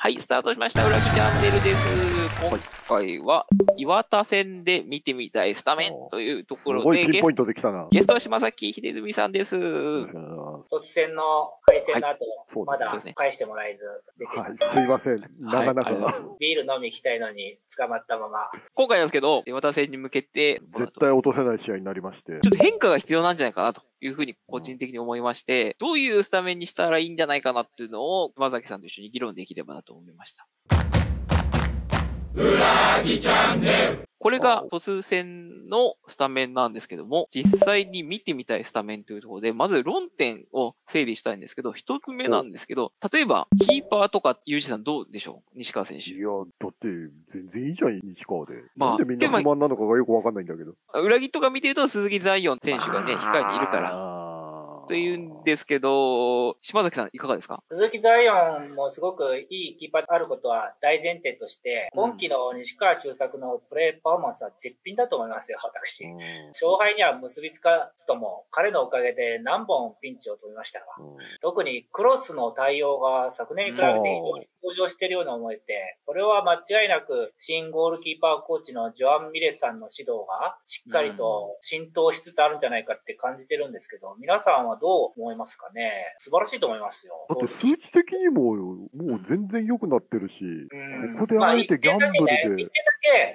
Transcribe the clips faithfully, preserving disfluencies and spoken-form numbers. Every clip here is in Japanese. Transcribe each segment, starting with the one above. はい、スタートしました。うらきチャンネルです。今回は岩田戦で見てみたいスタメンというところで、ゲストは島崎秀文さんです。突戦の敗戦の後、はい、まだ返してもらえず出てます、はい。すいません、なかなか、はい、ビール飲み行きたいのに捕まったまま。今回なんですけど、岩田戦に向けて、絶対落とせない試合になりまして、ちょっと変化が必要なんじゃないかなというふうに個人的に思いまして、うん、どういうスタメンにしたらいいんじゃないかなっていうのを、熊崎さんと一緒に議論できればなと思いました。うらぎチャンネル。これが鳥栖戦のスタメンなんですけども、実際に見てみたいスタメンというところで、まず論点を整理したいんですけど、一つ目なんですけど、例えば、キーパーとか、ユージさんどうでしょう西川選手。いや、だって、全然いいじゃん、西川で。まあ、なんでみんな不満なのかがよくわかんないんだけど。裏切とか見てると、鈴木ザイオン選手がね、控えにいるから。というんですけど、島崎さんいかがですか？鈴木ザイオンもすごくいいキーパーであることは大前提として、うん、今季の西川周作のプレーパフォーマンスは絶品だと思いますよ、私。うん、勝敗には結びつかずとも、彼のおかげで何本ピンチを取りましたが、うん、特にクロスの対応が昨年に比べて非常に向上しているように思えて、これは間違いなく新ゴールキーパーコーチのジョアン・ミレスさんの指導がしっかりと浸透しつつあるんじゃないかって感じてるんですけど、皆さんはどう思いますかね。素晴らしいと思いますよ。だって数値的にももう全然良くなってるし、うん、ここであえてギャンブルで、まあ、いってんだけね、いってんだ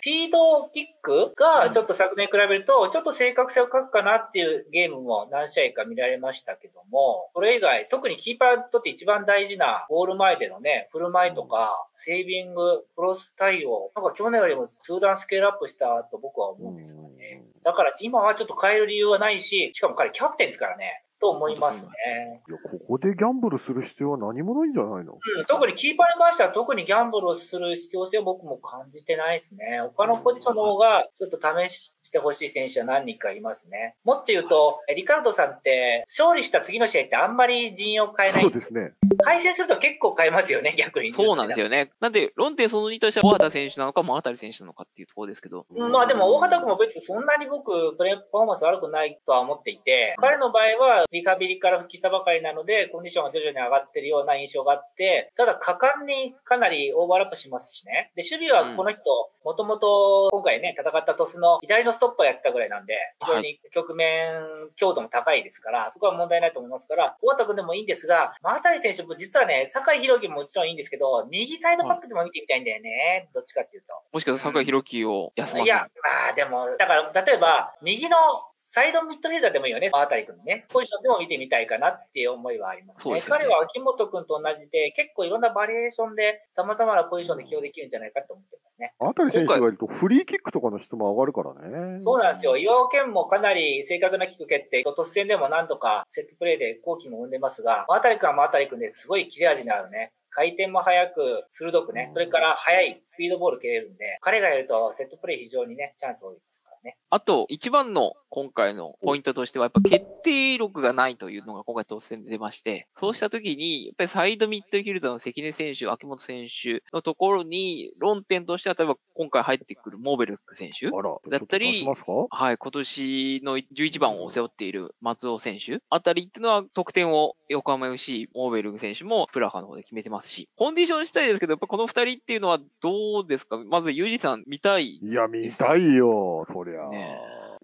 けフィードキックがちょっと昨年に比べるとちょっと正確性を欠くかなっていうゲームも何試合か見られましたけども、それ以外特にキーパーにとって一番大事なゴール前でのね、振る舞いとか、うん、セービング、クロス対応なんか去年よりも数段スケールアップしたと僕は思うんですよね。うん、だから今はちょっと変える理由はないし、しかも彼キャプテンですからねと思いますね。いや、ここでギャンブルする必要は何もないんじゃないの？うん、特にキーパーに関しては特にギャンブルをする必要性を僕も感じてないですね。他のポジションの方がちょっと試してほしい選手は何人かいますね。もっと言うと、リカルドさんって勝利した次の試合ってあんまり陣容変えないんですよ。そうですね。敗戦すると結構変えますよね、逆に。そうなんですよね。なんで、論点そのにとしては、大畑選手なのか、真渡選手なのかっていうところですけど。まあでも、大畑君も別にそんなに僕、プレーパフォーマンス悪くないとは思っていて、彼の場合は、リハビリから復帰したばかりなので、コンディションが徐々に上がってるような印象があって、ただ、果敢にかなりオーバーラップしますしね。で、守備はこの人、もともと、今回ね、戦った鳥栖の左のストッパーやってたぐらいなんで、非常に局面強度も高いですから、そこは問題ないと思いますから、大畑君でもいいんですが、真渡選手実はね、酒井宏樹ももちろんいいんですけど、右サイドバックでも見てみたいんだよね、どっちかっていうと。もしかしたら酒井宏樹を休ませる。いや、まあでも、だから例えば、右のサイドミッドフィルダーでもいいよね、真渡君ね、ポジションでも見てみたいかなっていう思いはありますね。すね彼は秋元君と同じで、結構いろんなバリエーションで、さまざまなポジションで起用できるんじゃないかと思ってますね。真渡選手がいると、フリーキックとかの質も上がるからね。そうなんですよ、岩尾健もかなり正確なキック蹴って、突戦でも何度かセットプレーで好機も生んでますが、真渡君は真渡君です。すごい切れ味のあるね。回転も速く、鋭くね。それから速いスピードボール蹴れるんで、彼がやるとセットプレー非常にね、チャンス多いですからね。あと、一番の今回のポイントとしては、やっぱ決定力がないというのが今回当選で出まして、そうした時に、やっぱりサイドミッドフィルダーの関根選手、秋元選手のところに、論点としては、例えば今回入ってくるモーベルク選手だったり、はい、今年のじゅういちばんを背負っている松尾選手あたりっていうのは、得点を横浜 エフシー、モーベルク選手もプラハの方で決めてます。コンディションしたいですけど、やっぱこのふたりっていうのはどうですか？まずユージさん見たい。いや、見たいよ、そりゃ。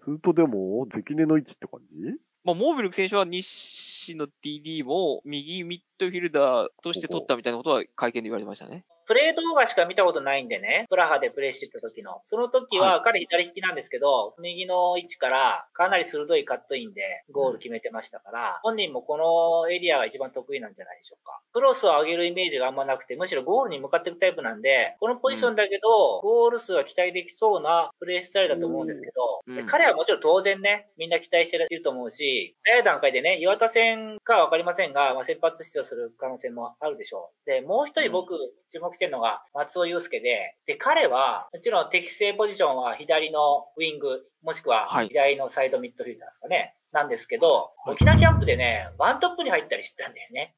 ずっとでも、関根の位置って感じ？まあ、モーベルク選手は西の ディーディー も右ミッドフィルダーとして取ったみたいなことは会見で言われてましたね。プレー動画しか見たことないんでね、プラハでプレーしてた時の。その時は彼左利きなんですけど、はい、右の位置からかなり鋭いカットインでゴール決めてましたから、うん、本人もこのエリアが一番得意なんじゃないでしょうか。クロスを上げるイメージがあんまなくて、むしろゴールに向かっていくタイプなんで、このポジションだけど、ゴール数は期待できそうなプレースタイルだと思うんですけど、うん、彼はもちろん当然ね、みんな期待していると思うし、早い段階でね、岩田戦かわかりませんが、まあ、先発出場する可能性もあるでしょう。で、もう一人僕、うん、注目してるのが松尾祐介で、で、彼は、もちろん適正ポジションは左のウイング、もしくは左のサイドミッドフィルダーですかね、はい、なんですけど、沖縄キャンプでね、ワントップに入ったりしてたんだよね。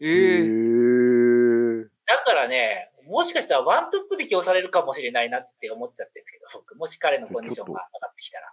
えー、だからね、もしかしたらワントップで起用されるかもしれないなって思っちゃってるんですけど、僕、もし彼のコンディションが上がってきたら。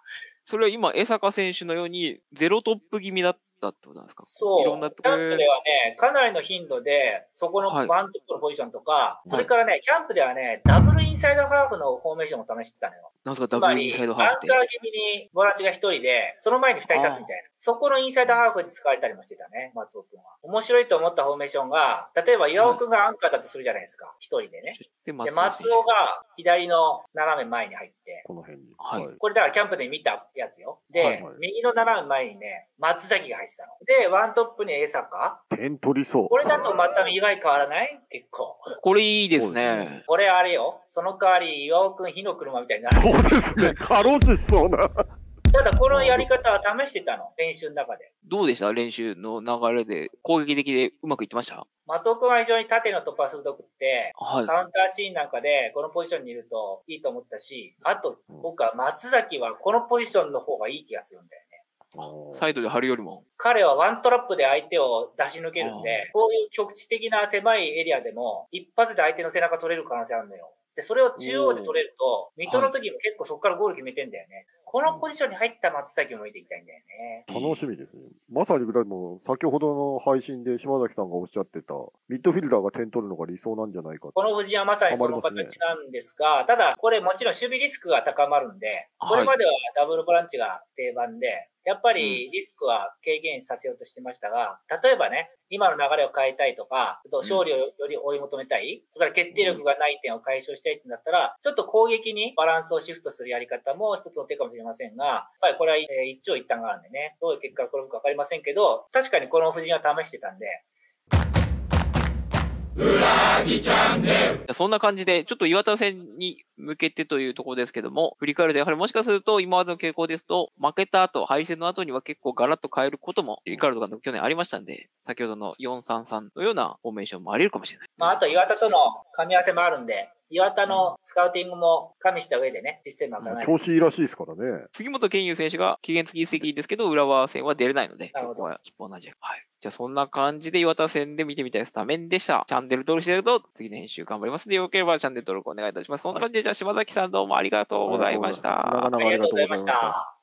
それは今、江坂選手のようにゼロトップ気味だっったってことなんですか？そう。いろんなところ。キャンプではね、かなりの頻度で、そこのワントップのポジションとか、はい、それからね、キャンプではね、ダブルインサイドハーフのフォーメーションを試してたのよ。なんすか、ダブルインサイドハーフって。アンカー気味にボランチが一人で、その前に二人立つみたいな。そこのインサイドハーフに使われたりもしてたね、松尾くんは。面白いと思ったフォーメーションが、例えば岩尾くんがアンカーだとするじゃないですか。一、はい、人でね。で、松尾が左の斜め前に入って。この辺に。はい。これだからキャンプで見たやつよ。で、はいはい、右の斜め前にね、松崎が入ってたの。で、ワントップに江坂。点取りそう。これだとまた意外変わらない結構。これいいですね。これあれよ。その代わり、岩尾くん火の車みたいになる。そうですね。かろうじそうな。ただ、このやり方は試してたの。練習の中で。どうでした？練習の流れで。攻撃的でうまくいってました？松尾くんは非常に縦の突破鋭くって、はい、カウンターシーンなんかでこのポジションにいるといいと思ったし、あと、僕は松崎はこのポジションの方がいい気がするんだよね。サイドで張るよりも。彼はワントラップで相手を出し抜けるんで、こういう局地的な狭いエリアでも、一発で相手の背中取れる可能性あるのよ。で、それを中央で取れると、水戸の時も結構そこからゴール決めてんだよね。はい、このポジションに入った松崎も見ていきたいんだよね。楽しみですね。まさにぐらいの先ほどの配信で島崎さんがおっしゃってた、ミッドフィルダーが点取るのが理想なんじゃないか。この布陣はまさにその形なんですが、ただこれもちろん守備リスクが高まるんで、これまではダブルボランチが定番で、やっぱりリスクは軽減させようとしてましたが、例えばね、今の流れを変えたいとか、勝利をより追い求めたい、それから決定力がない点を解消したいってなったら、ちょっと攻撃にバランスをシフトするやり方も一つの手かもしれない。ませんが、やっぱりこれは一長一短があるんでね、どういう結果が転ぶか分かりませんけど、確かにこの布陣は試してたんで。そんな感じで、ちょっと磐田戦に向けてというところですけども、振り返るとやはりもしかすると今までの傾向ですと、負けた後、敗戦の後には結構ガラッと変えることも、リカルドが去年ありましたんで、先ほどのよんさんさんのようなフォーメーションもあり得るかもしれない。まあ、あと磐田との噛み合わせもあるんで、岩田のスカウティングも加味した上でね、システムは調子いいらしいですからね。杉本健佑選手が期限付き移籍ですけど、浦和戦は出れないので、そこは一歩同じ。はい。じゃあそんな感じで岩田戦で見てみたいです。スタメンでした。チャンネル登録していると、次の編集頑張りますので、よければチャンネル登録お願いいたします。そんな感じで、じゃあ島崎さんどうもありがとうございました。ありがとうございました。